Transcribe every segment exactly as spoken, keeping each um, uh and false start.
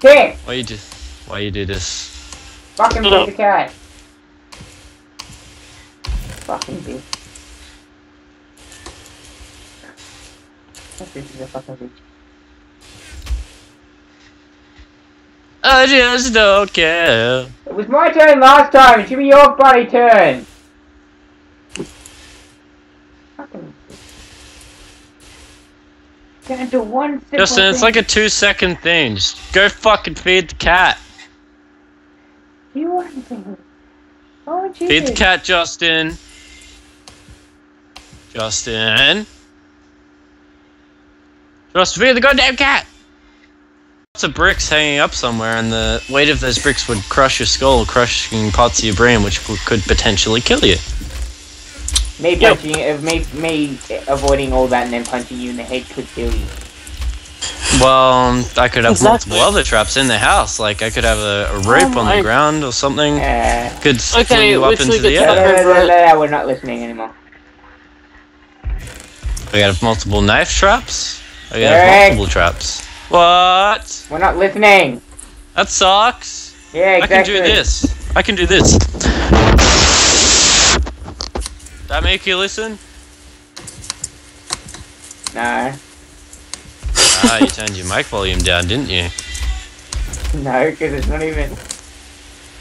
Cat! Why you do? Why you do this? Fucking beat the cat. Fucking beat. This is a fucking beat. I just don't care. It was my turn last time. It should be your bloody turn. Fucking. Can't do one simple Justin, thing. It's like a two-second thing. Just go fucking feed the cat. You want to? Why would you? Feed the cat, Justin. Justin. Just feed the goddamn cat. Lots of bricks hanging up somewhere, and the weight of those bricks would crush your skull, crushing parts of your brain, which could potentially kill you. Me punching, yep. uh, me, me avoiding all that and then punching you in the head could kill you. Well, I could have exactly. multiple other traps in the house. Like I could have a, a rope oh on the ground or something. Uh, could okay, pull you up into the air. No, no, no, no, we're not listening anymore. We have multiple knife traps. We have multiple traps. What? We're not listening. That sucks. Yeah, exactly. I can do this. I can do this. Did that make you listen? No. Ah, you turned your mic volume down, didn't you? No, because it's not even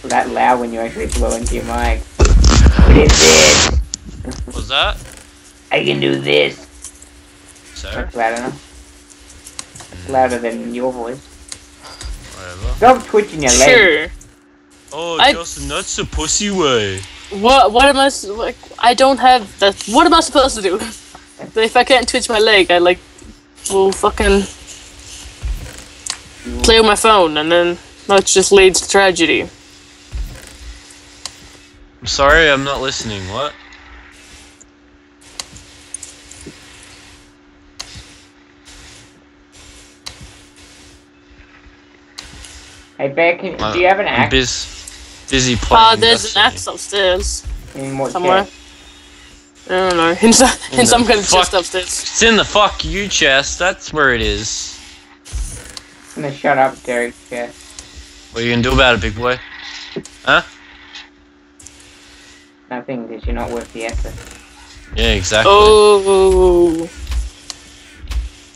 that loud when you actually blow into your mic. What is this? What's that? I can do this. So? That's loud enough. It's louder than your voice. Whatever. Stop twitching your leg. Sure. Oh, I... Justin, that's the pussy way. What? What am I? Like, I don't have that. What am I supposed to do? But if I can't twitch my leg, I like will fucking play on my phone, and then that just leads to tragedy. I'm sorry, I'm not listening. What? Hey, Beck, do you have an axe? Busy playing. Ah, uh, there's an axe upstairs. In what somewhere. Chest? I don't know. In, so in, in some kind of chest upstairs. It's in the fuck you chest. That's where it is. I'm gonna shut up, Derek's chest. What are you gonna do about it, big boy? Huh? Nothing, because you're not worth the effort. Yeah, exactly. Oh. I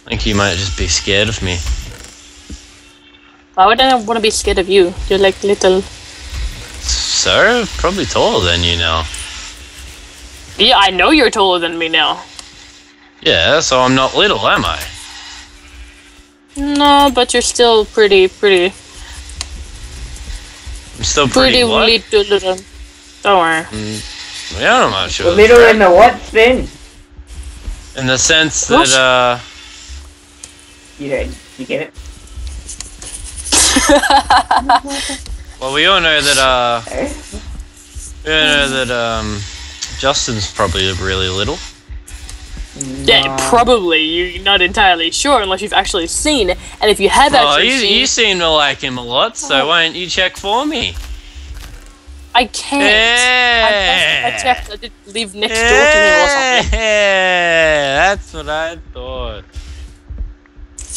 think you might just be scared of me. Why would I want to be scared of you? You're like little. So, probably taller than you now. Yeah, I know you're taller than me now. Yeah, so I'm not little, am I? No, but you're still pretty, pretty. I'm still pretty, pretty what? Little, little. Don't worry. Mm, yeah, I'm not sure. Little in the what sense? In the sense that, uh... You don't, you get it? Well, we all know that, uh, we all know that, um, Justin's probably really little. Yeah, probably. You're not entirely sure unless you've actually seen it. And if you have well, actually you, seen... you seem to like him a lot, so why don't you check for me? I can't. Yeah. I, I checked. I did live next yeah. door to him or something. Yeah, that's what I thought.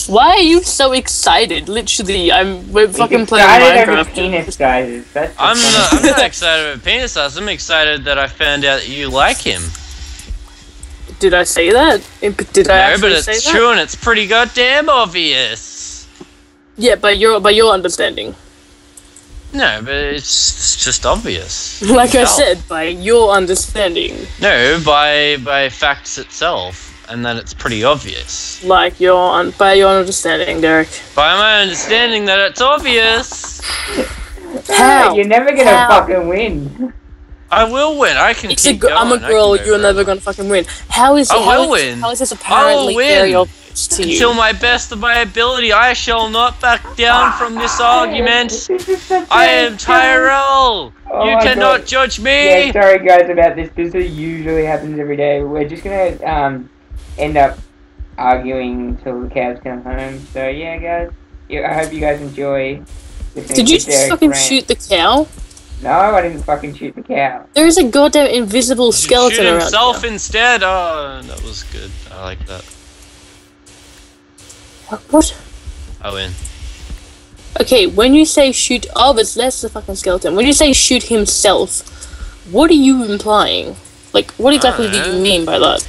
Why are you so excited? Literally, I'm we're He's fucking playing Minecraft. Penis sizes. That's I'm not. I'm not excited about penis sizes. I'm excited that I found out that you like him. Did I say that? Did I? No, actually but it's say true, that? And it's pretty goddamn obvious. Yeah, by your by your understanding. No, but it's, it's just obvious. Like itself. I said, by your understanding. No, by by facts itself. And then it's pretty obvious. Like your un by your understanding, Derek. By my understanding that it's obvious. How? You're never gonna How? fucking win. I will win. I can. It's keep a going. I'm a girl. You're never gonna fucking win. How is? I it, will how win. Is, how is this apparently very obvious to you? Until my best of my ability, I shall not back down from this argument. This I am Tyrell. Oh you cannot God. judge me. Yeah, sorry guys about this. This usually happens every day. We're just gonna um. end up arguing till the cows come home. So yeah, guys. Yeah, I hope you guys enjoy. Did you just fucking rant. shoot the cow? No, I didn't fucking shoot the cow. There is a goddamn invisible Did skeleton shoot around. himself now. instead. Oh, that was good. I like that. What? I win. Okay, when you say shoot... Oh, but that's the fucking skeleton. When you say shoot himself, what are you implying? Like, what exactly do you mean by that?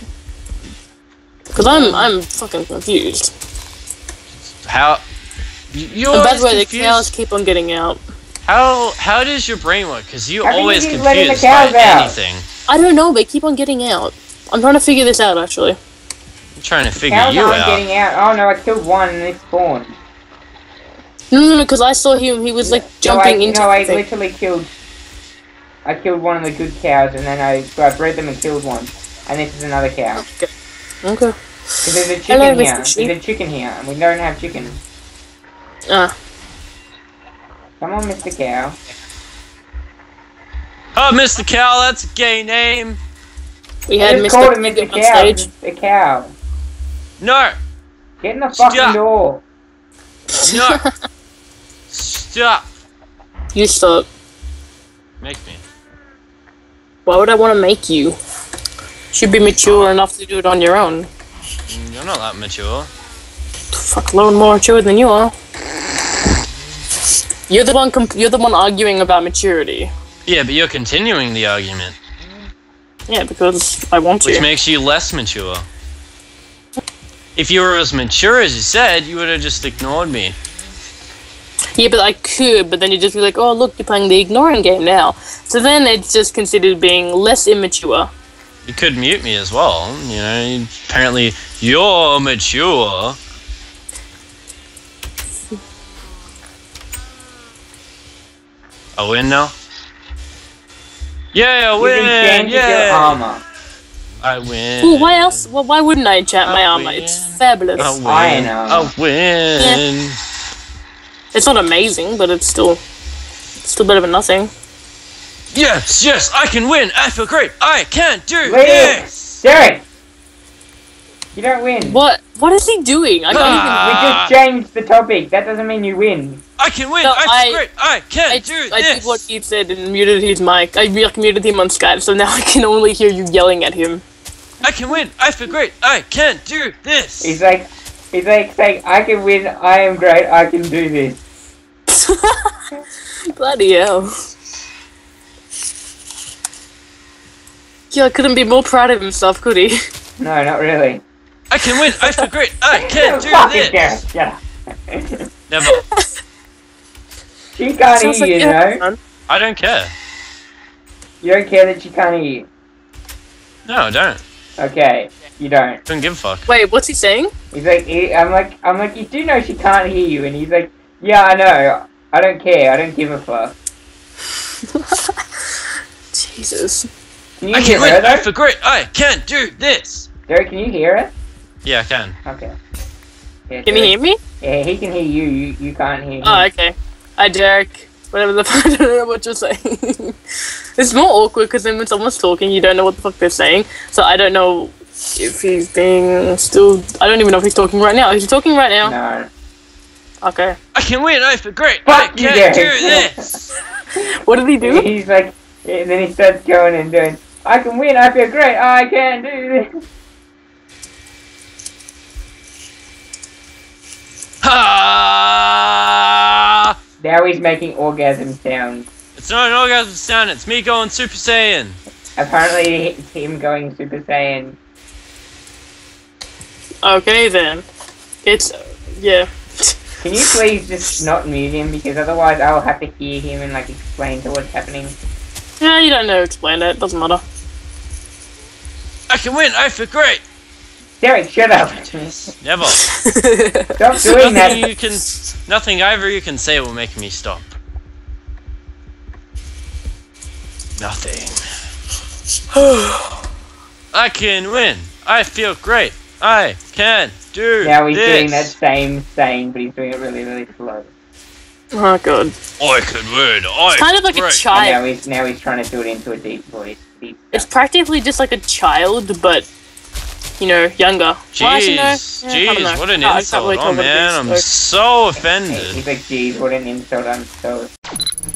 Because I'm, I'm fucking confused. How... You're and by the way, confused. The cows keep on getting out. How how does your brain work? Because you're how always you confused by out? anything. I don't know, they keep on getting out. I'm trying to figure this out, actually. I'm trying to figure cows you out. Cows getting out. Oh no, I killed one and they spawned. No, no, no, because I saw him, he was like jumping no, I, into No, I thing. literally killed... I killed one of the good cows and then I, so I bred them and killed one. And this is another cow. Okay. Okay. Because there's a chicken Hello, here. There's a chicken here and we don't have chickens. Ah. Come on, Mister Cow. Oh, Mister Cow, that's a gay name. We had Mister Cow on stage. The cow. No. Get in the Stop. fucking door. No. Stop. You stop. Make me. Why would I want to make you? You should be mature enough to do it on your own. You're not that mature. Fuck, a little more mature than you are. You're the one. Comp you're the one arguing about maturity. Yeah, but you're continuing the argument. Yeah, because I want to. Which makes you less mature. If you were as mature as you said, you would have just ignored me. Yeah, but I could. But then you'd just be like, "Oh, look, you're playing the ignoring game now." So then it's just considered being less immature. You could mute me as well. You know, apparently you're mature. I win now? Yeah, I win! Yeah! I win. Ooh, why else? Well, why wouldn't I enchant my armor? It's fabulous. I win. I know. I win. Yeah. It's not amazing, but it's still, it's still better than nothing. Yes, yes, I can win. I feel great. I can do this. Derek, you don't win. What? What is he doing? I can't ah. even. We just changed the topic. That doesn't mean you win. I can win! No, I feel great! I can I, do I this! I did what he said and muted his mic. I muted him on Skype, so now I can only hear you yelling at him. I can win! I feel great! I can do this! He's like, he's like saying, I can win, I am great, I can do this. Bloody hell. Yeah, I couldn't be more proud of himself, could he? No, not really. I can win! I feel great! I can do this! Yeah. Never. She can't eat like you, you know? I don't care. You don't care that she can't eat you? No, I don't. Okay, you don't. Don't give a fuck. Wait, what's he saying? He's like, he, I'm like, I'm like, you do know she can't hear you, and he's like, yeah, I know. I don't care. I don't give a fuck. Jesus. Can you I hear her, though? I forget. I can't do this. Derek, can you hear her? Yeah, I can. Okay. Yeah, can Derek. you hear me? Yeah, he can hear you. You, you can't hear him. Oh, okay. Hi Derek, whatever the fuck, I don't know what you're saying. It's more awkward because then when someone's talking, you don't know what the fuck they're saying. So I don't know if he's being still... I don't even know if he's talking right now. Is he talking right now? No. Okay. I can win, I feel great, fuck I can do this! What did he do? He's like... And then he starts going and doing, I can win, I feel great, I can do this! Ha! Now he's making orgasm sounds. It's not an orgasm sound, it's me going Super Saiyan. Apparently it's him going Super Saiyan. Okay then. It's... Uh, yeah. Can you please just not mute him, because otherwise I'll have to hear him and like explain to what's happening. Yeah, you don't know explain it, doesn't matter. I can win, I feel great! Derek, shut up! Never. Stop doing nothing that! You can, nothing either you can say will make me stop. Nothing. I can win! I feel great! I can do this! Now he's this. doing that same thing, but he's doing it really, really slow. Oh god. I can win! I it's kind of like great. a child. Now he's, now he's trying to do it into a deep voice. Deep it's practically just like a child, but... You know, younger. Jeez, well, you know, yeah, jeez, what an oh, insult! Oh man, I'm so offended. He's like, jeez, what an insult! I'm so.